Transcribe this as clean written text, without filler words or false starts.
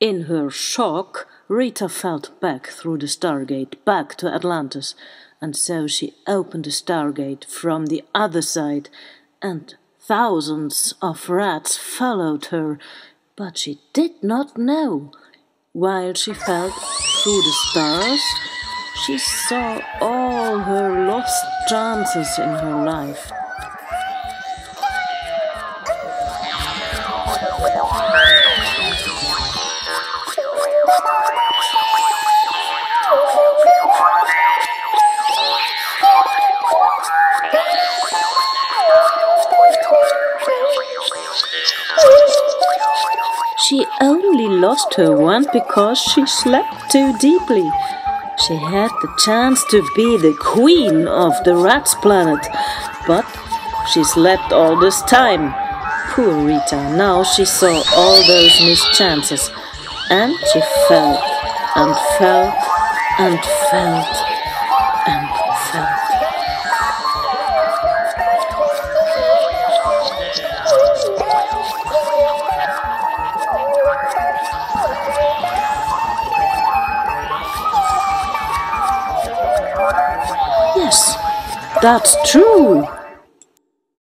In her shock, Rita felt back through the Stargate, back to Atlantis, and so she opened the Stargate from the other side, and thousands of rats followed her, but she did not know. While she felt through the stars, she saw all her lost chances in her life. She only lost her one because she slept too deeply. She had the chance to be the queen of the rat's planet, but she slept all this time. Poor Rita, now she saw all those missed chances, and she felt and felt and felt and felt. Yes, that's true.